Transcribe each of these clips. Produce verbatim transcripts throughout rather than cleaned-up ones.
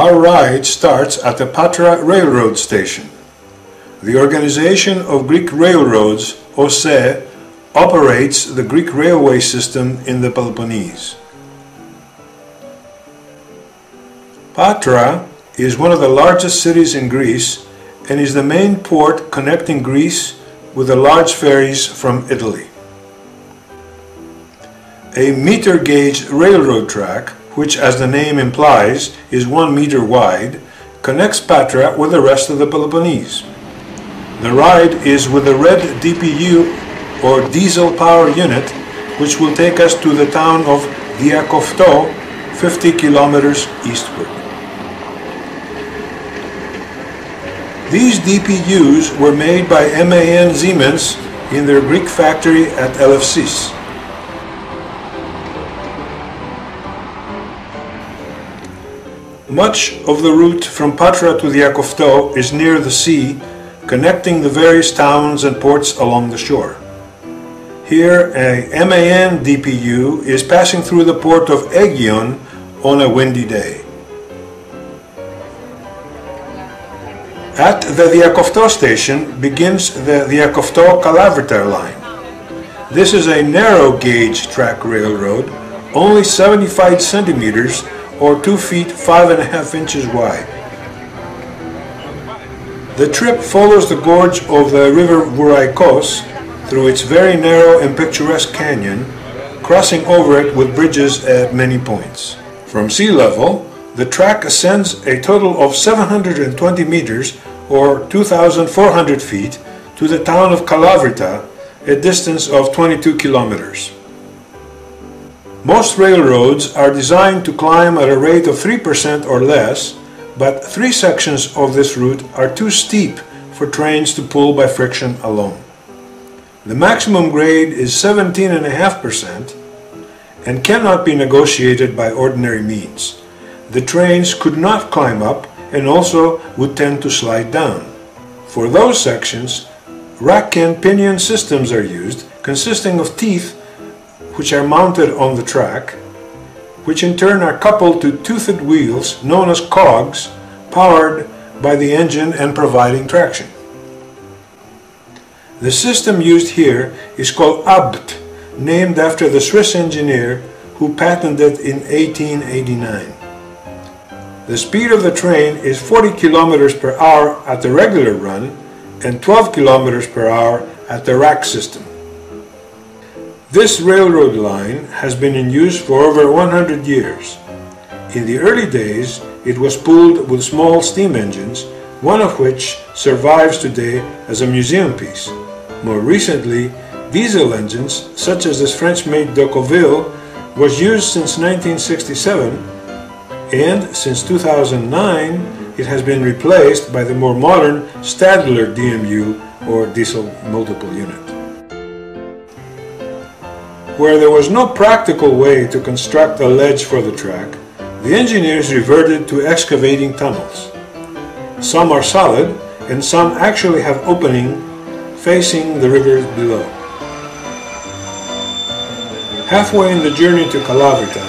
Our ride starts at the Patra railroad station. The Organization of Greek Railroads, O S R E, operates the Greek railway system in the Peloponnese. Patra is one of the largest cities in Greece and is the main port connecting Greece with the large ferries from Italy. A meter gauge railroad track, which as the name implies is one meter wide, connects Patra with the rest of the Peloponnese. The ride is with the red D P U or diesel power unit, which will take us to the town of Diakofto, fifty kilometers eastward. These D P Us were made by MAN Siemens in their Greek factory at Elefsis. Much of the route from Patra to Diakofto is near the sea, connecting the various towns and ports along the shore. Here, a MAN D P U is passing through the port of Egion on a windy day. At the Diakofto station begins the Diakofto-Kalavryta line. This is a narrow gauge track railroad, only seventy-five centimeters or two feet five and a half inches wide. The trip follows the gorge of the river Vouraikos through its very narrow and picturesque canyon, crossing over it with bridges at many points. From sea level, the track ascends a total of seven hundred twenty meters or two thousand four hundred feet to the town of Kalavryta, a distance of twenty-two kilometers. Most railroads are designed to climb at a rate of three percent or less, but three sections of this route are too steep for trains to pull by friction alone. The maximum grade is seventeen point five percent and cannot be negotiated by ordinary means. The trains could not climb up and also would tend to slide down. For those sections, rack and pinion systems are used, consisting of teeth which are mounted on the track, which in turn are coupled to toothed wheels known as cogs, powered by the engine and providing traction. The system used here is called A B T, named after the Swiss engineer who patented it in eighteen eighty-nine. The speed of the train is forty kilometers per hour at the regular run and twelve kilometers per hour at the rack system. This railroad line has been in use for over one hundred years. In the early days, it was pulled with small steam engines, one of which survives today as a museum piece. More recently, diesel engines, such as this French-made Decauville, was used since nineteen sixty-seven, and since two thousand nine it has been replaced by the more modern Stadler D M U or diesel multiple unit. Where there was no practical way to construct a ledge for the track, the engineers reverted to excavating tunnels. Some are solid and some actually have opening facing the river below. Halfway in the journey to Kalavryta,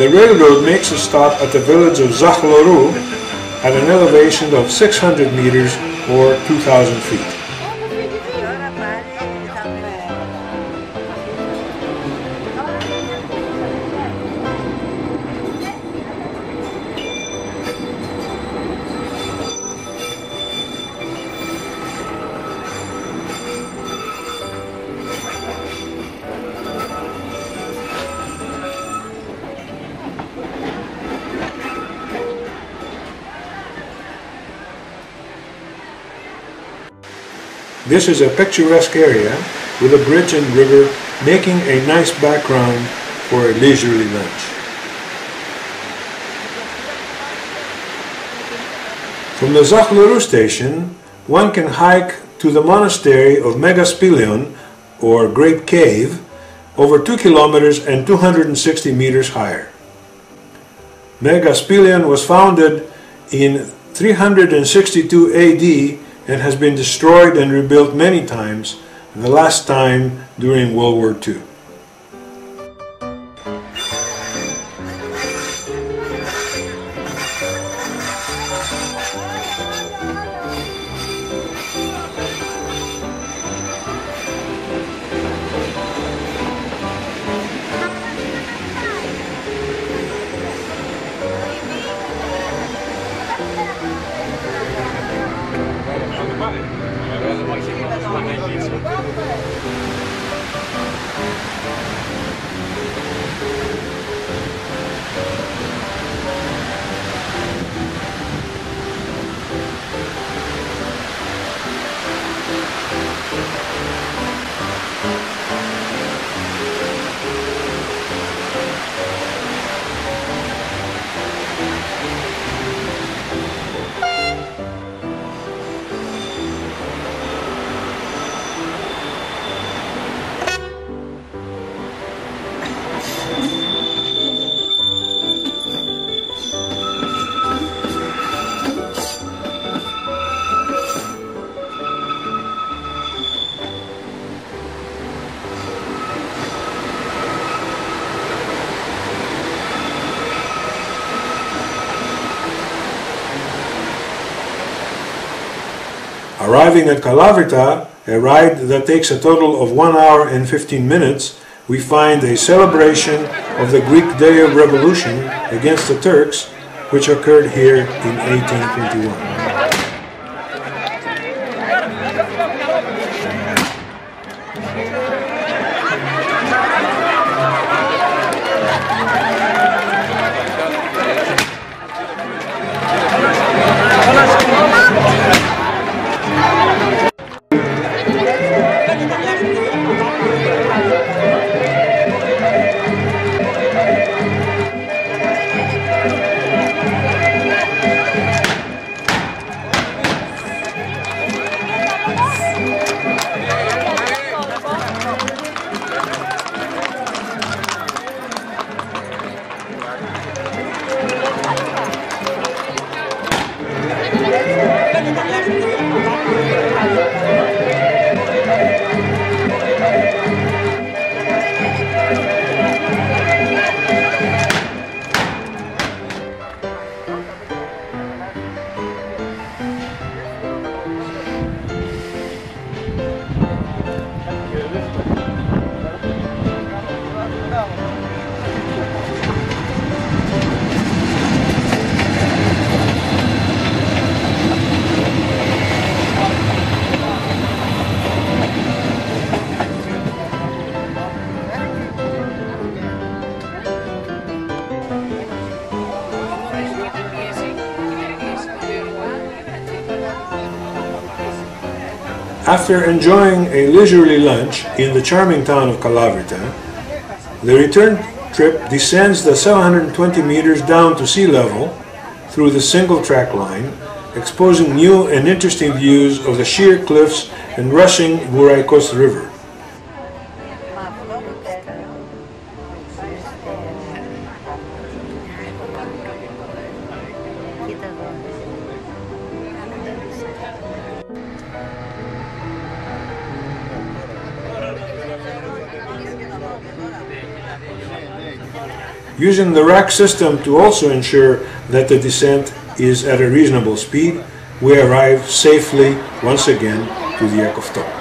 the railroad makes a stop at the village of Zachlorou at an elevation of six hundred meters or two thousand feet. This is a picturesque area with a bridge and river, making a nice background for a leisurely lunch. From the Zachlorou station, one can hike to the monastery of Megaspilion, or Great Cave, over two kilometers and two hundred sixty meters higher. Megaspilion was founded in three hundred sixty-two A D and has been destroyed and rebuilt many times, the last time during World War Two. Arriving at Kalavryta, a ride that takes a total of one hour and fifteen minutes, we find a celebration of the Greek Day of Revolution against the Turks, which occurred here in eighteen twenty-one. After enjoying a leisurely lunch in the charming town of Kalavryta, the return trip descends the seven hundred twenty meters down to sea level through the single track line, exposing new and interesting views of the sheer cliffs and rushing Vouraikos River. Using the rack system to also ensure that the descent is at a reasonable speed, we arrive safely once again to Diakofto.